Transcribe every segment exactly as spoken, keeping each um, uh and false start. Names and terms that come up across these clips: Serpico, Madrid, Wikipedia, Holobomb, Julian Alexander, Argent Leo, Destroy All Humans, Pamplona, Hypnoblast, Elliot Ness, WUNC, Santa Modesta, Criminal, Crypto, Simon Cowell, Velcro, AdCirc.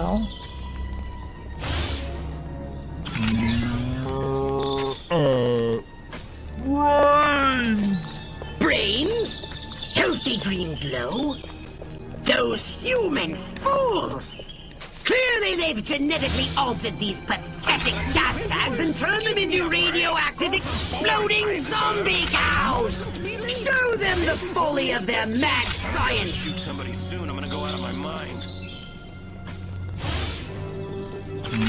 how? Uh, brains! Brains? Healthy green glow? Those human fools! Clearly they've genetically altered these pathetic gas bags and turned them into radioactive exploding zombie cows! Show them the folly of their mad science! Shoot somebody soon, I'm gonna go out of my mind. Drop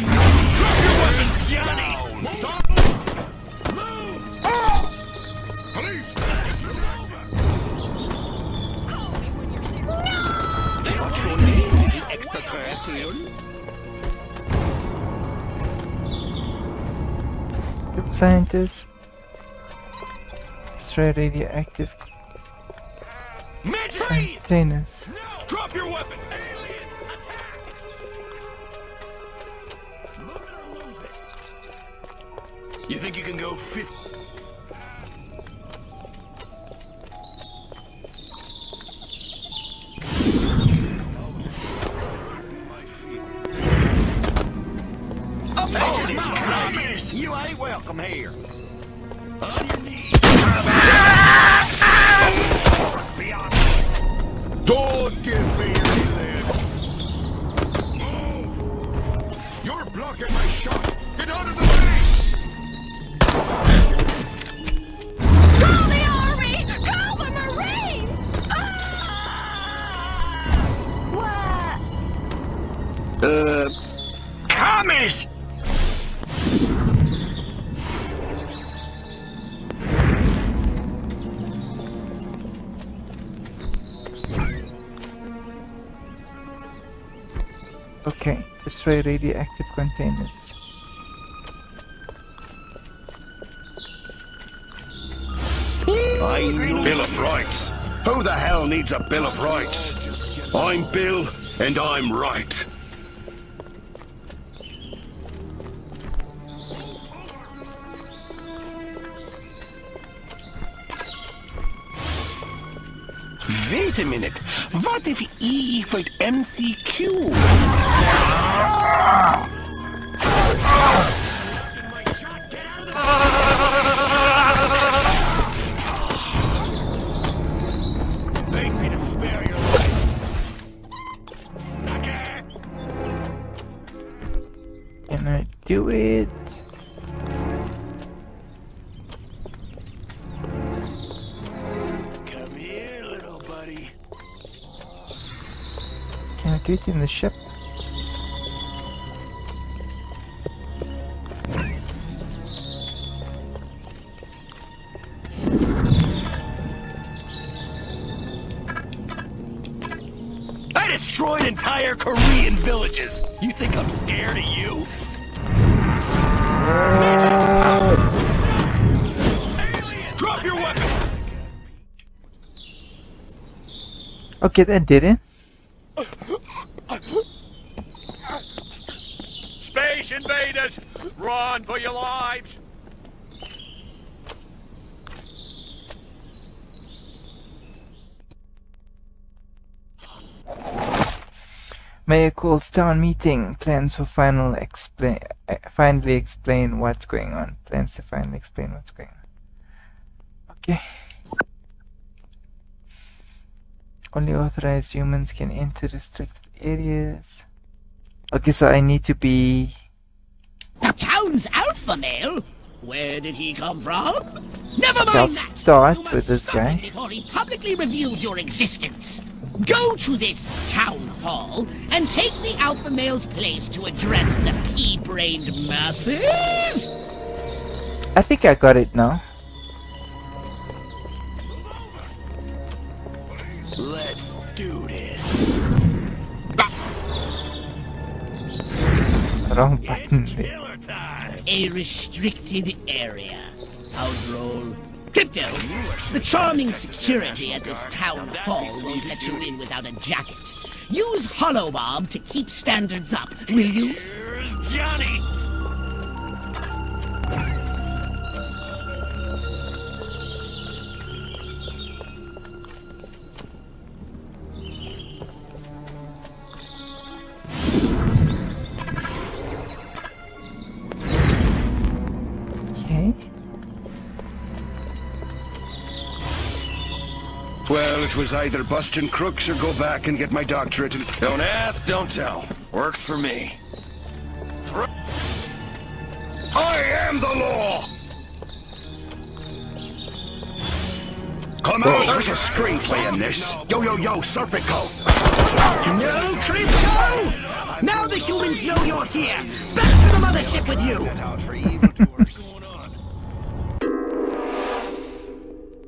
your weapon, Johnny! Stop! Move! Oh! Police! No! They are truly the extraterrestrial. Good scientist. Destroy radioactive magic containers. No! Drop your weapon! Alien attack! Move it or lose it. You think you can go fifth? Up this is my promise! You ain't welcome here. On your knees. Don't give me any lip. Move! You're blocking my shot! Get out of the way! Call the army! Call the Marines! Ah! What? Uh... Thomas! Okay, destroy radioactive containers. I'm Bill of Rights. Who the hell needs a Bill of Rights? I'm Bill, and I'm right. Wait a minute. What if E equaled M C Q? Make me to spare your life. Sucker! Can I do it? Get in the ship. I destroyed entire Korean villages. You think I'm scared of you? Alien! Drop your weapon. Okay, that didn't. Space invaders, run for your lives! Mayor calls town meeting. Plans for final explain. Uh, finally explain what's going on. Plans to finally explain what's going on. Okay. Only authorized humans can enter restricted areas. Okay, so I need to be... The town's alpha male? Where did he come from? Never mind I'll that! Start you with this guy. Before he publicly reveals your existence. Go to this town hall and take the alpha male's place to address the pea-brained masses! I think I got it now. Let's do this. Wrong button. A restricted area. Outroll. Crypto, the charming security at this town hall won't let you in without a jacket. Use Hollow Bomb to keep standards up, will you? Here's Johnny. Well, it was either bust and crooks or go back and get my doctorate. And don't ask, don't tell. Works for me. I am the law! Come on, there's a screenplay in this. Yo, yo, yo, Serpico! No, Crypto! Now the humans know you're here! Back to the mothership with you!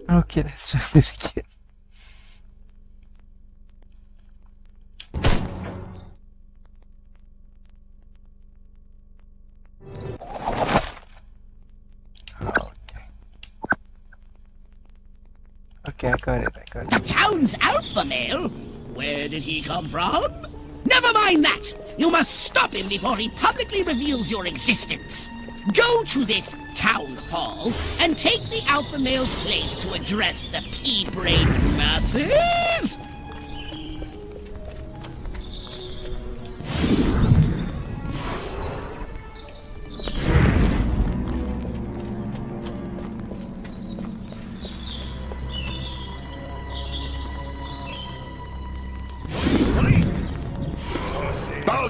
Okay, let's try this again. Okay, I got it, I got it. The town's alpha male? Where did he come from? Never mind that! You must stop him before he publicly reveals your existence. Go to this town hall and take the alpha male's place to address the pea-brained masses!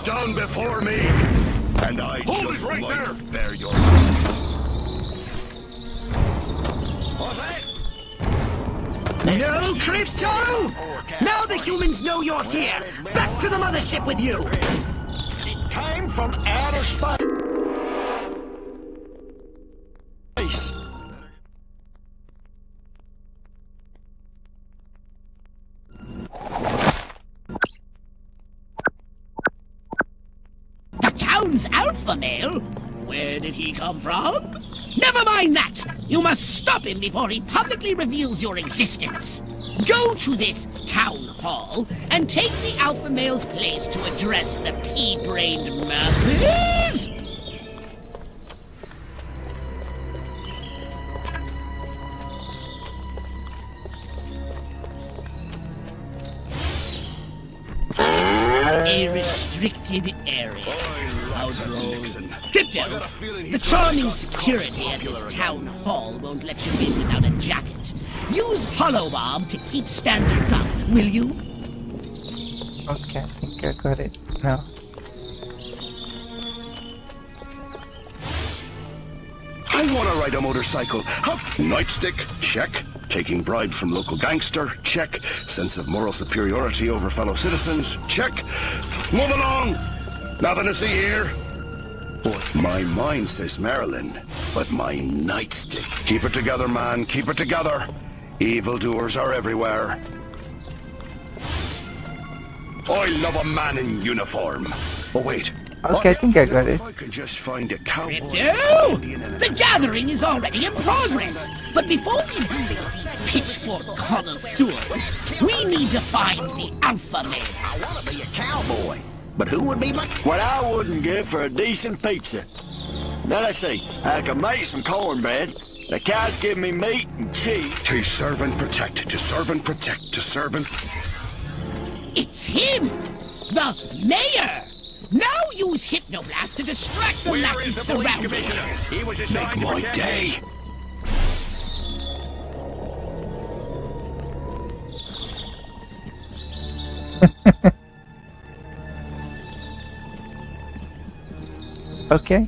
Down before me, and I hold just it right won't there. Spare your life. What's that? No, Crypto! Now the humans know you're here. Back to the mothership with you. It came from outer space. Alpha male? Where did he come from? Never mind that! You must stop him before he publicly reveals your existence. Go to this town hall and take the alpha male's place to address the pea-brained masses! A restricted area. Crypto, the charming security at this town hall won't let you in without a jacket. Use Holobomb to keep standards up, will you? Okay, I think I got it now. I want to ride a motorcycle. Hup, nightstick, check. Taking bribe from local gangster, check. Sense of moral superiority over fellow citizens, check. Move along. Nothing to see here. My mind says Marilyn, but my nightstick. Keep it together, man. Keep it together. Evildoers are everywhere. I love a man in uniform. Oh, wait. Okay, I, I think I got it. If I could just find a cowboy. No! The gathering is already in progress. But before we do these pitchfork connoisseurs, we need to find the alpha man. I want to be a cowboy. But who would be my... What I wouldn't give for a decent pizza. Now let's see, I can make some cornbread. The cows give me meat and cheese. To serve and protect, to serve and protect, to serve and... It's him! The mayor! Now use Hypnoblast to distract the lackey surrounding him. Make my day! Okay.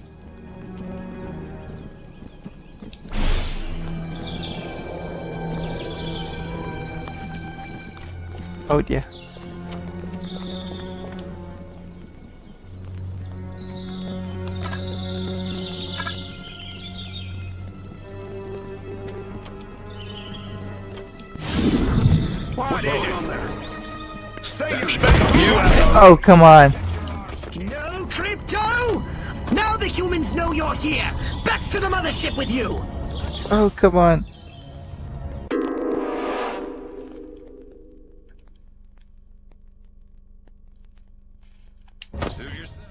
Oh dear. What's going on there? Oh, come on. Humans know you're here! Back to the mothership with you! Oh, come on. Pursue yourself.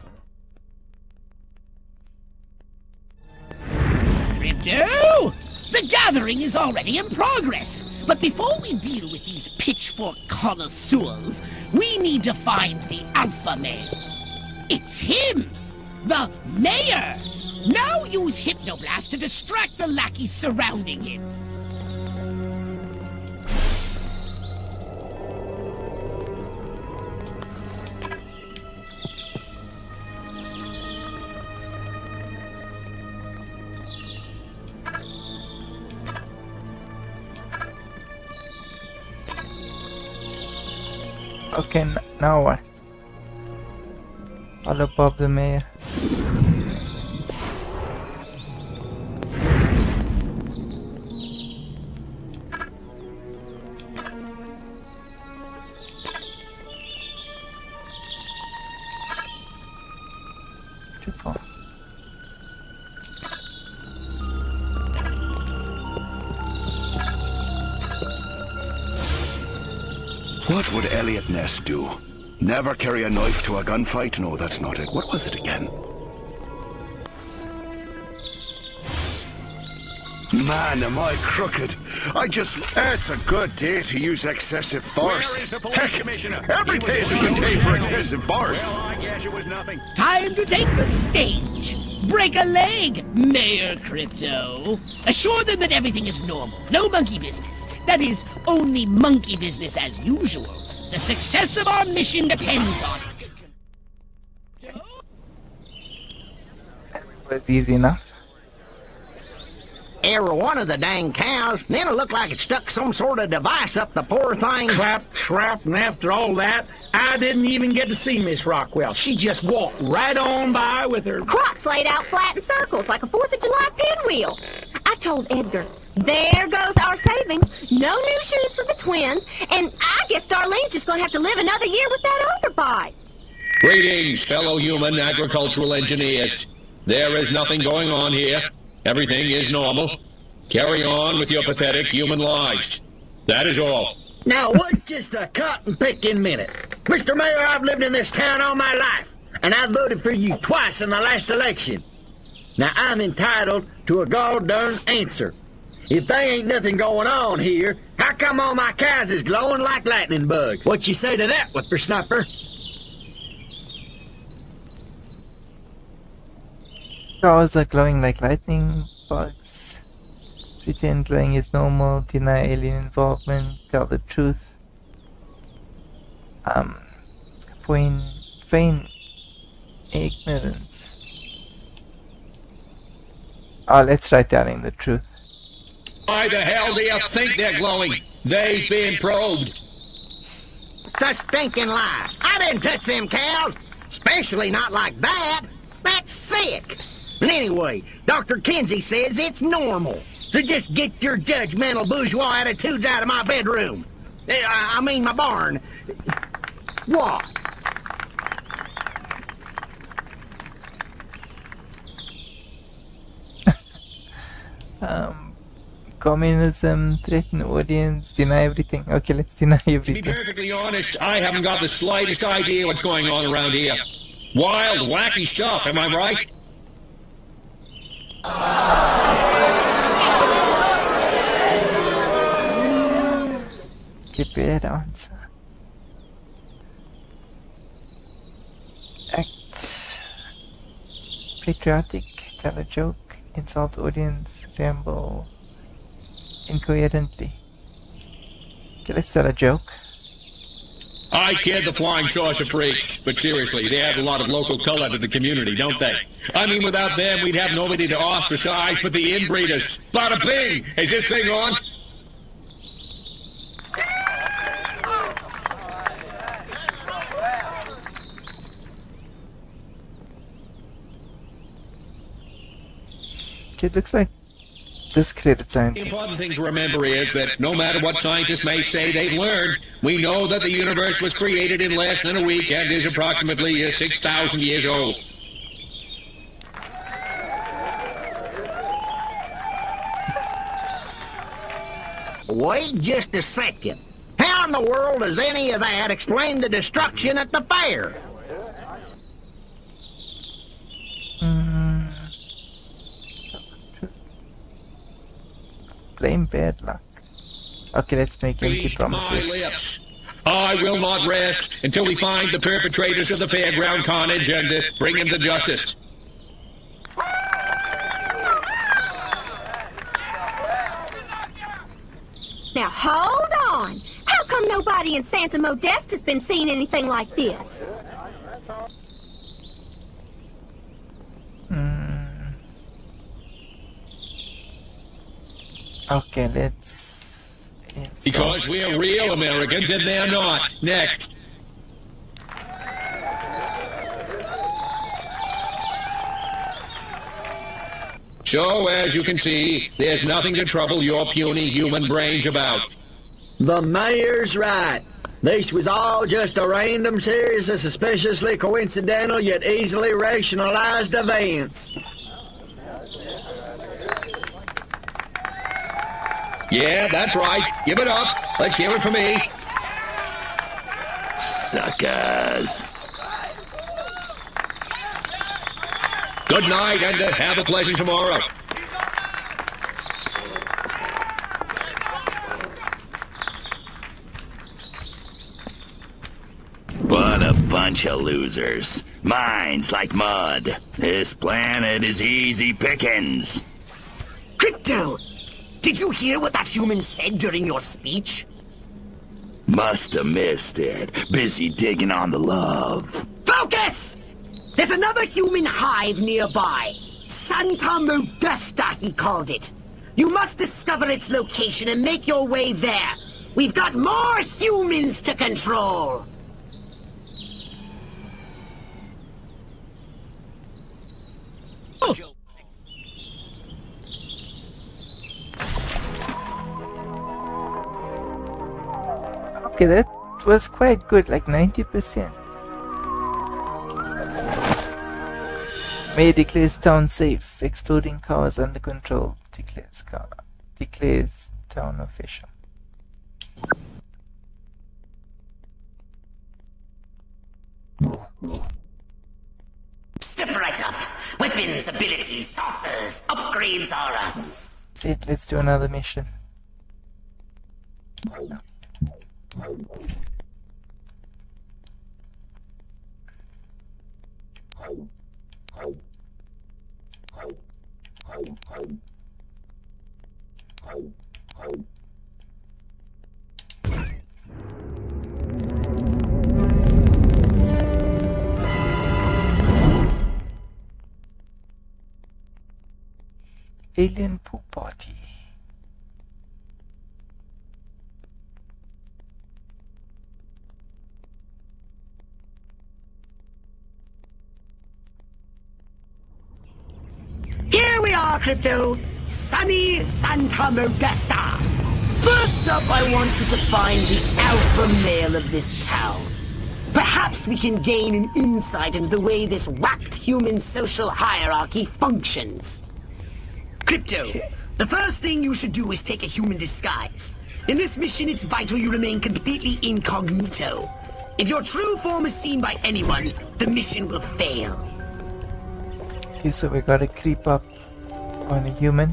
Crypto! The gathering is already in progress. But before we deal with these pitchfork connoisseurs, we need to find the alpha male. It's him! The mayor! Now use Hypnoblast to distract the lackeys surrounding him. Okay, now what? I'll above the mayor. What would Elliot Ness do? Never carry a knife to a gunfight? No, that's not it. What was it again? Man, am I crooked. I just... It's a good day to use excessive force. Where is the police Heck, commissioner? Every day is a good day for excessive force. Well, I guess it was nothing. Time to take the stage. Break a leg, Mayor Crypto. Assure them that everything is normal. No monkey business. That is, only monkey business as usual. The success of our mission depends on it. That's easy enough. Every one of the dang cows, then it'll look like it stuck some sort of device up the poor things. Crap, trap, and after all that, I didn't even get to see Miss Rockwell. She just walked right on by with her... Crops laid out flat in circles like a fourth of July pinwheel. I told Edgar, there goes our savings, no new shoes for the twins, and I guess Darlene's just going to have to live another year with that overbite. Greetings, fellow human agricultural engineers. There is nothing going on here. Everything is normal. Carry on with your pathetic human lives. That is all. Now, what's just a cotton-picking minute? Mister Mayor, I've lived in this town all my life, and I voted for you twice in the last election. Now, I'm entitled to a god-darn answer. If there ain't nothing going on here, how come all my cows is glowing like lightning bugs? What you say to that, whippersnapper? Cows are glowing like lightning bugs. Pretend glowing is normal. Deny alien involvement. Tell the truth. Um, feign, feign ignorance. Oh, let's try telling the truth. Why the hell do you think they're glowing? They've been probed. Such stinking lie. I didn't touch them cows, especially not like that. That's sick. And anyway, Doctor Kinsey says it's normal. So just get your judgmental bourgeois attitudes out of my bedroom. I mean, my barn. What? um, communism, threaten audience, deny everything. Okay, let's deny everything. To be perfectly honest, I haven't got the slightest idea what's going on around here. Wild, wacky stuff, am I right? Keep it answer. Act patriotic, tell a joke, insult audience, ramble incoherently. Okay, let's tell a joke. I kid the flying saucer freaks, but seriously, they add a lot of local color to the community, don't they? I mean, without them, we'd have nobody to ostracize but the inbreeders. Bada bing! Is this thing on? It looks like discredited scientists. The important thing to remember is that no matter what scientists may say they've learned, we know that the universe was created in less than a week and is approximately six thousand years old. Wait just a second. How in the world does any of that explain the destruction at the fair? Blame bad luck. Okay, let's make empty promises. I will not rest until we find the perpetrators of the fairground carnage and uh, bring them to justice. Now hold on. How come nobody in Santa Modesta's been seeing anything like this? Okay, let's... Because we're real Americans and they're not. Next. So, as you can see, there's nothing to trouble your puny human brains about. The mayor's right. This was all just a random series of suspiciously coincidental yet easily rationalized events. Yeah, that's right. Give it up. Let's hear it for me. Suckers. Good night, and uh, have a pleasant tomorrow. What a bunch of losers. Minds like mud. This planet is easy pickings. Crypto, did you hear what that human said during your speech? Must have missed it. Busy digging on the love. Focus! There's another human hive nearby. Santa Modesta, he called it. You must discover its location and make your way there. We've got more humans to control. Oh. Okay, that was quite good, like ninety percent. Mayor declares town safe. Exploding cars under control. Declares car. Declares town official. Step right up. Weapons, abilities, saucers, upgrades are us. That's it. Let's do another mission. Alien poop party. Here we are, Crypto. Sunny Santa Modesta. First up, I want you to find the alpha male of this town. Perhaps we can gain an insight into the way this whacked human social hierarchy functions. Crypto, the first thing you should do is take a human disguise. In this mission, it's vital you remain completely incognito. If your true form is seen by anyone, the mission will fail. Okay, so we gotta creep up on a human.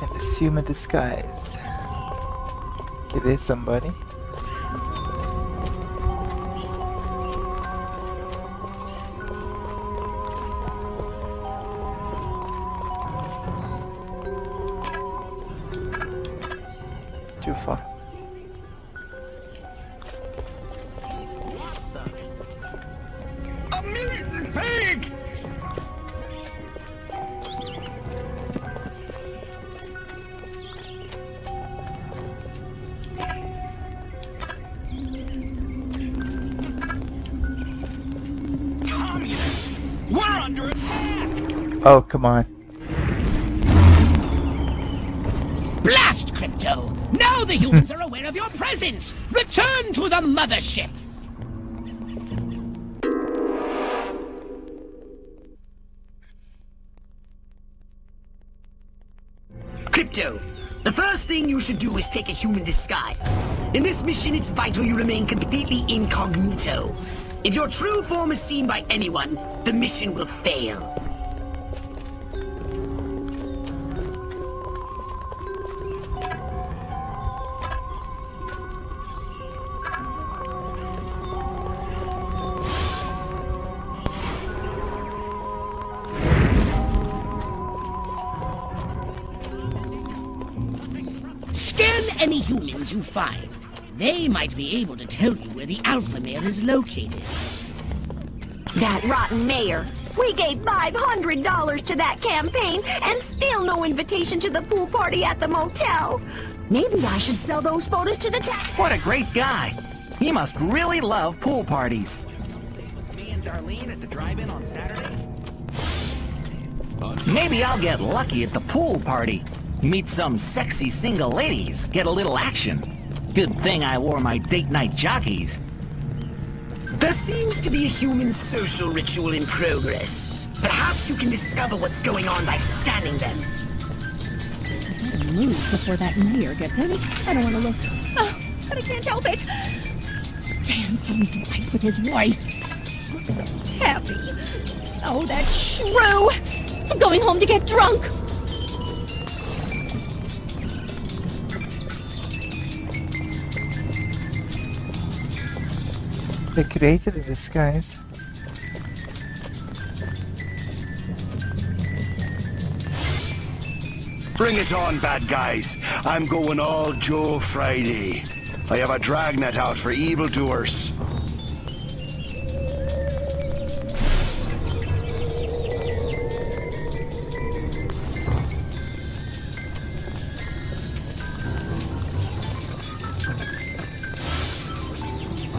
And assume a disguise. Okay, there's somebody. Too far. A million pig! Communists! We're under attack! Oh, come on. Blast, Crypto! Now the humans are aware of your presence! Return to the mothership! Crypto, the first thing you should do is take a human disguise. In this mission, it's vital you remain completely incognito. If your true form is seen by anyone, the mission will fail. Any humans you find, they might be able to tell you where the alpha male is located. That rotten mayor. We gave five hundred dollars to that campaign and still no invitation to the pool party at the motel. Maybe I should sell those photos to the town. What a great guy. He must really love pool parties. Darlene at the drive-in on Saturday? Maybe I'll get lucky at the pool party. Meet some sexy single ladies, get a little action. Good thing I wore my date night jockeys. There seems to be a human social ritual in progress. Perhaps you can discover what's going on by scanning them. I better move before that mayor gets in. I don't want to look. Oh, but I can't help it. Stands on Dwight with his wife. Looks so happy. Oh, that shrew! I'm going home to get drunk! They created a disguise. Bring it on, bad guys. I'm going all Joe Friday. I have a dragnet out for evildoers.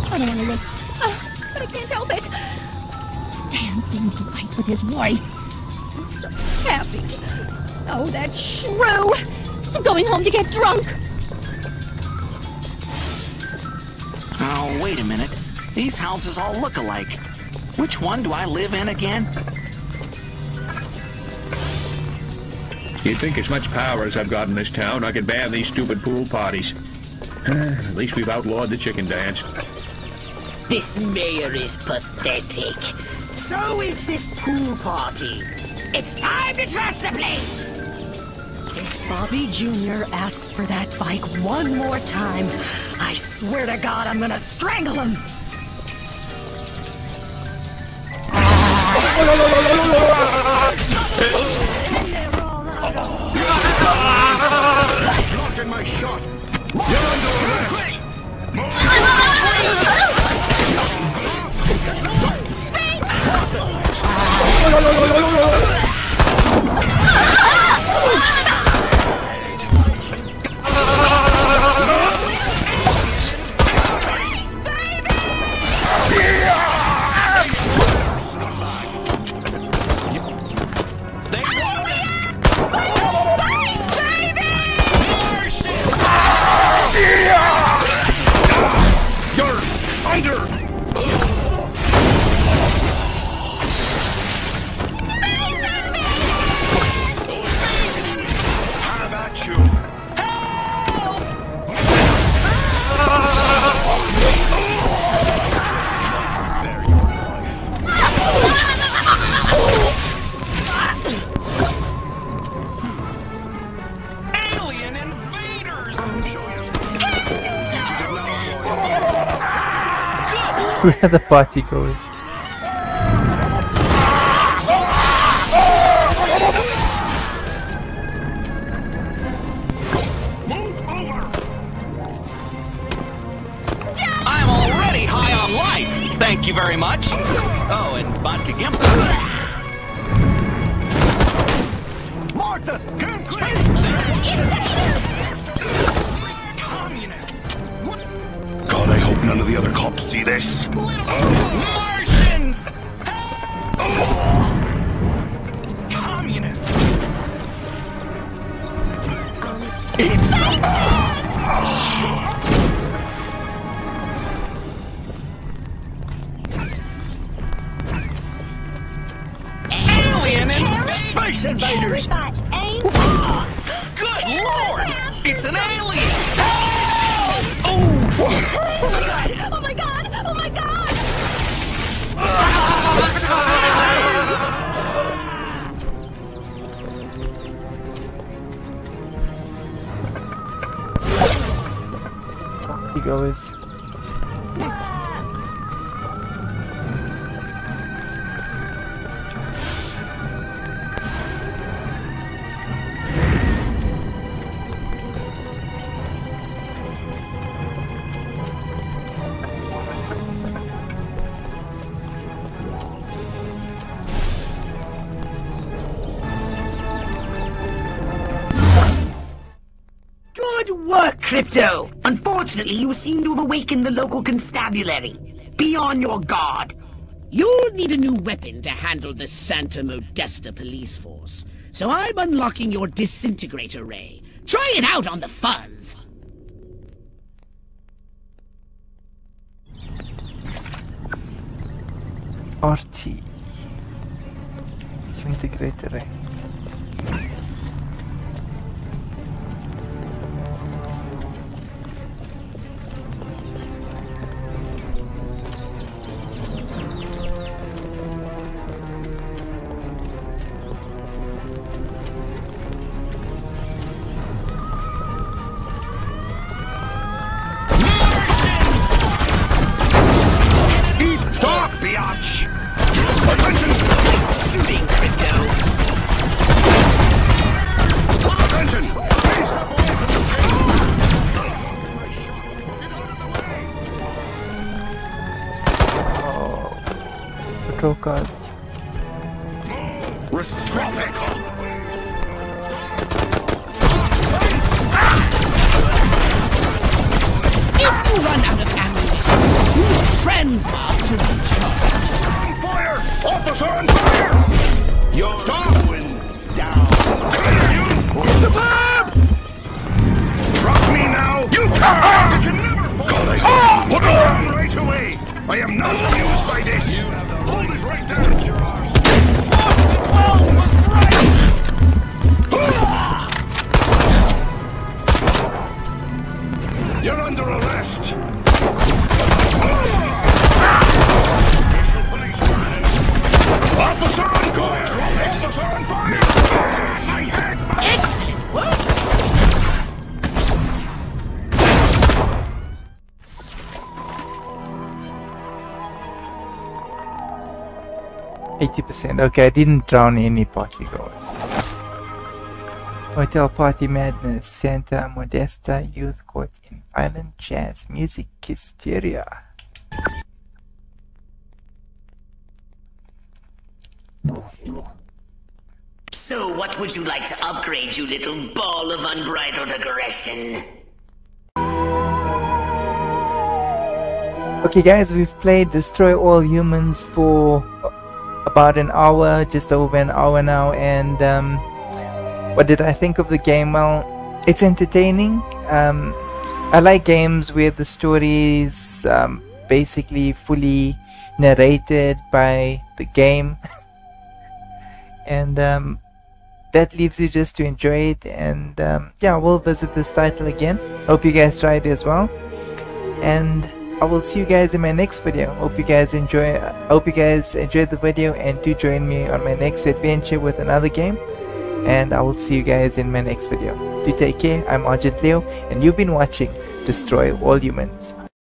I don't want to look. Oh, but I can't help it. Stands in delight with his wife. Looks so happy. Oh, that shrew! I'm going home to get drunk. Oh, wait a minute. These houses all look alike. Which one do I live in again? You'd think as much power as I've got in this town, I could ban these stupid pool parties. At least we've outlawed the chicken dance. This mayor is pathetic. So is this pool party. It's time to trash the place! If Bobby Junior asks for that bike one more time, I swear to God I'm gonna strangle him! Blocking my shot! You're under arrest! Move! Where the party goes. Move over. I'm already high on life. Thank you very much. Oh, and vodka gimp. Martha, come quick. Communists. God, I hope none of the other cops see this. Martians! Communists! It's like... Alien and space invaders! Good lord! It's an alien! Oh! He goes. Crypto, unfortunately you seem to have awakened the local constabulary. Be on your guard. You'll need a new weapon to handle the Santa Modesta police force. So I'm unlocking your disintegrate array. Try it out on the fuzz! R T. Disintegrate array. Cause stop it! If you run out of ammunition, use transmog to recharge. On fire! Officer on fire! You're going down. It's a bomb! Drop me now! You can't! You can never fall! Oh! Put on right away! I am not amused by this! You have right down at your arse. Well, we're right. You're under arrest. Official police man. Officer on guard. Officer on fire. My head. Excellent work. eighty percent. Okay, I didn't drown any party goers. Hotel party madness. Santa Modesta youth caught in violent jazz music hysteria. So what would you like to upgrade, you little ball of unbridled aggression? Okay guys, we've played Destroy All Humans for about an hour, just over an hour now, and um, what did I think of the game? Well, it's entertaining. Um, I like games where the story is um, basically fully narrated by the game, and um, that leaves you just to enjoy it. And um, yeah, we'll visit this title again. Hope you guys try it as well, and I will see you guys in my next video. Hope you guys enjoy. Hope you guys enjoyed the video, and do join me on my next adventure with another game. And I will see you guys in my next video. Do take care. I'm Argent Leo, and you've been watching Destroy All Humans.